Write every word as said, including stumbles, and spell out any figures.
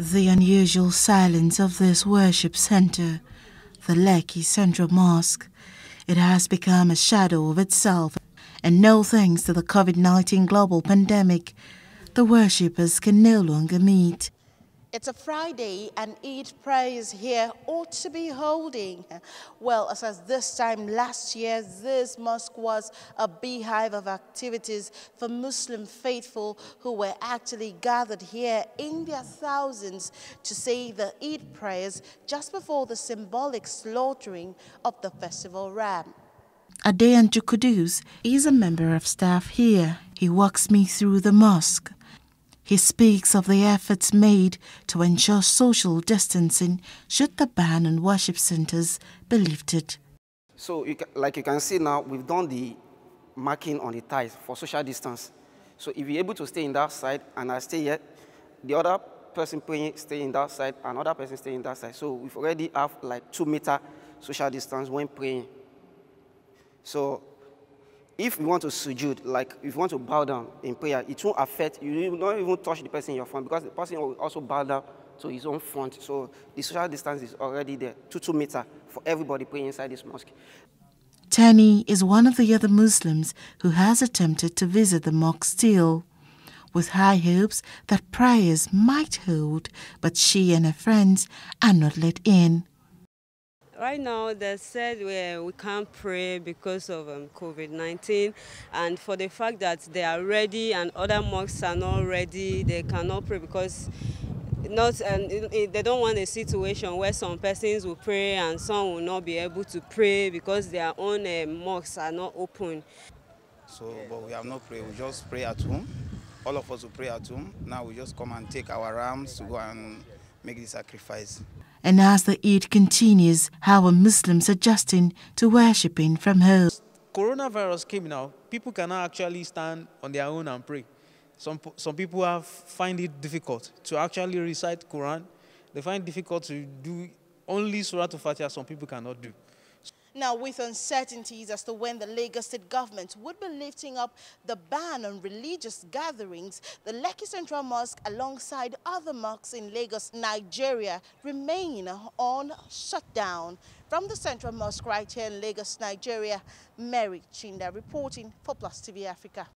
The unusual silence of this worship center, the Lekki Central Mosque, it has become a shadow of itself, and no thanks to the COVID nineteen global pandemic, the worshippers can no longer meet. It's a Friday and Eid prayers here ought to be holding. Well, as this time last year, this mosque was a beehive of activities for Muslim faithful who were actually gathered here in their thousands to say the Eid prayers just before the symbolic slaughtering of the festival ram. Adeyan Chukuduz is a member of staff here. He walks me through the mosque. He speaks of the efforts made to ensure social distancing should the ban on worship centres be lifted. So, you can, like you can see now, we've done the marking on the ties for social distance. So, if you're able to stay in that side and I stay here, the other person praying stay in that side, another person stay in that side. So, we've already have like two meter social distance when praying. So, if you want to sujood, like if you want to bow down in prayer, it won't affect, you will not even touch the person in your front because the person will also bow down to his own front. So the social distance is already there, two, two meter for everybody praying inside this mosque. Teni is one of the other Muslims who has attempted to visit the mosque still, with high hopes that prayers might hold, but she and her friends are not let in. Right now, they said we, we can't pray because of um, COVID nineteen, and for the fact that they are ready and other mosques are not ready, they cannot pray because not, and it, they don't want a situation where some persons will pray and some will not be able to pray because their own uh, mosques are not open. So, but we have not prayed, we just pray at home. All of us will pray at home. Now we just come and take our rams to go and make the sacrifice. And as the Eid continues, how are Muslims adjusting to worshipping from home? Coronavirus came now. People cannot actually stand on their own and pray. Some, some people have, find it difficult to actually recite Quran. They find it difficult to do only Surat al-Fatiha some people cannot do. Now, with uncertainties as to when the Lagos State government would be lifting up the ban on religious gatherings, the Lekki Central Mosque, alongside other mosques in Lagos, Nigeria, remain on shutdown. From the Central Mosque right here in Lagos, Nigeria, Mary Chinda reporting for Plus T V Africa.